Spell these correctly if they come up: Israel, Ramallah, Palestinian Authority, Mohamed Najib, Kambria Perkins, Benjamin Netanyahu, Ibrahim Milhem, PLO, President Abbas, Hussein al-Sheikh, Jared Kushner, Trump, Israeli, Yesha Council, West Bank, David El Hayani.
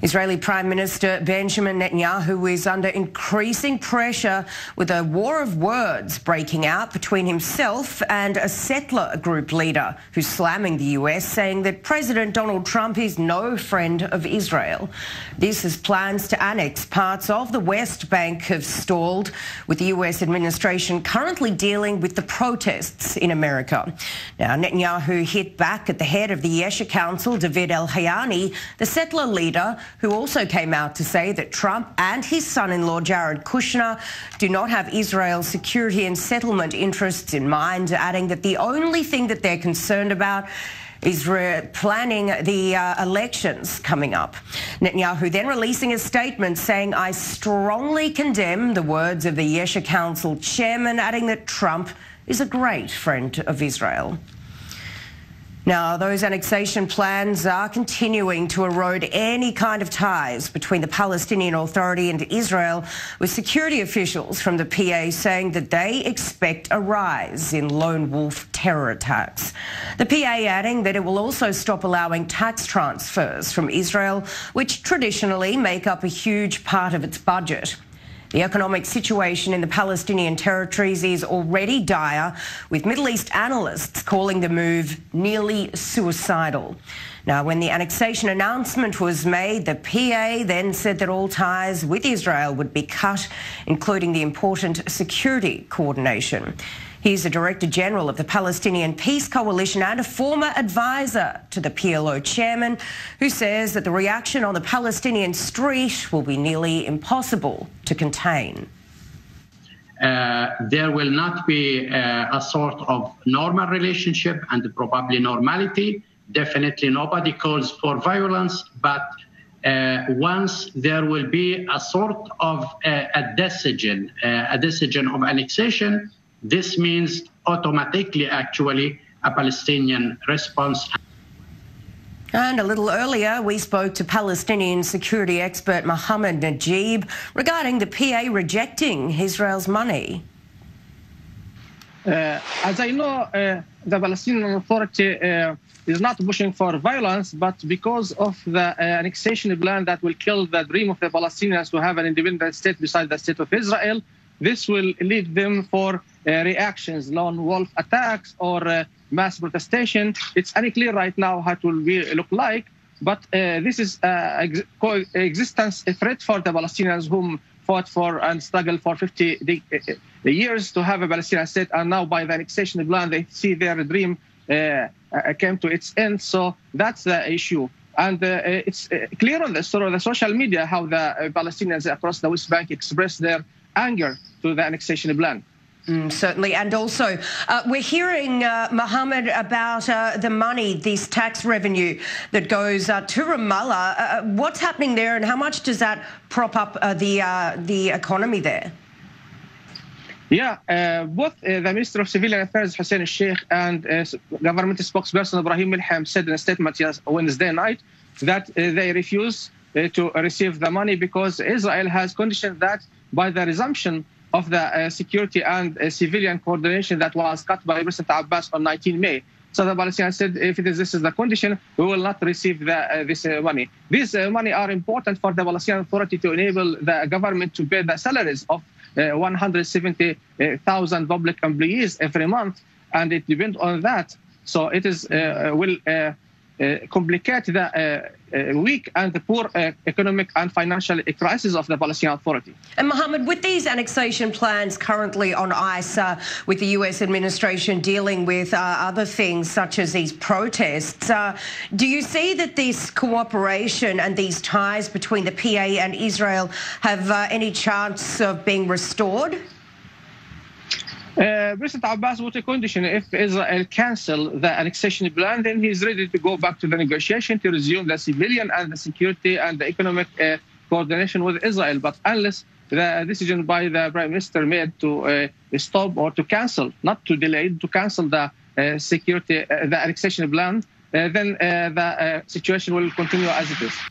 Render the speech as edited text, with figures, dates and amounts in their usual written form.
Israeli Prime Minister Benjamin Netanyahu is under increasing pressure with a war of words breaking out between himself and a settler group leader who's slamming the US, saying that President Donald Trump is no friend of Israel. This as plans to annex parts of the West Bank have stalled, with the US administration currently dealing with the protests in America. Now, Netanyahu hit back at the head of the Yesha Council, David El Hayani, the settler leader, who also came out to say that Trump and his son-in-law Jared Kushner do not have Israel's security and settlement interests in mind, adding that the only thing that they're concerned about is planning the elections coming up. Netanyahu then releasing a statement saying, "I strongly condemn the words of the Yesha Council chairman," adding that Trump is a great friend of Israel. Now, those annexation plans are continuing to erode any kind of ties between the Palestinian Authority and Israel, with security officials from the PA saying that they expect a rise in lone wolf terror attacks. The PA adding that it will also stop allowing tax transfers from Israel, which traditionally make up a huge part of its budget. The economic situation in the Palestinian territories is already dire, with Middle East analysts calling the move nearly suicidal. Now, when the annexation announcement was made, the PA then said that all ties with Israel would be cut, including the important security coordination. He's the Director General of the Palestinian Peace Coalition and a former advisor to the PLO chairman, who says that the reaction on the Palestinian street will be nearly impossible to contain. There will not be a sort of normal relationship and probably normality. Definitely nobody calls for violence, but once there will be a sort of a decision of annexation, this means automatically, actually, a Palestinian response. And a little earlier, we spoke to Palestinian security expert Mohamed Najib regarding the PA rejecting Israel's money. As I know, the Palestinian Authority is not pushing for violence, but because of the annexation plan that will kill the dream of the Palestinians to have an independent state beside the state of Israel, this will lead them for reactions, lone wolf attacks or mass protestation. It's unclear right now how it will look like, but this is coexistence, a threat for the Palestinians whom fought for and struggled for 50 years to have a Palestinian state, and now by the annexation plan they see their dream came to its end. So that's the issue. And it's clear on the social media how the Palestinians across the West Bank express their anger to the annexation plan. Certainly, and also we're hearing, Mohamed, about the money, this tax revenue that goes to Ramallah. What's happening there and how much does that prop up the economy there? Yeah, both the Minister of Civilian Affairs, Hussein al-Sheikh, and government spokesperson Ibrahim Milhem said in a statement Wednesday night that they refuse to receive the money because Israel has conditioned that by the resumption of the security and civilian coordination that was cut by President Abbas on 19 May. So the Palestinians said, if this is the condition, we will not receive this money. This money are important for the Palestinian Authority to enable the government to pay the salaries of 170,000 public employees every month, and it depends on that. So it is will complicate the weak and the poor economic and financial crisis of the Palestinian Authority. And Mohamed, with these annexation plans currently on ice, with the US administration dealing with other things such as these protests, do you see that this cooperation and these ties between the PA and Israel have any chance of being restored? President Abbas put a condition: if Israel cancels the annexation plan, then he's ready to go back to the negotiation to resume the civilian and the security and the economic coordination with Israel. But unless the decision by the Prime Minister made to stop or to cancel, not to delay, to cancel the the annexation plan, then the situation will continue as it is.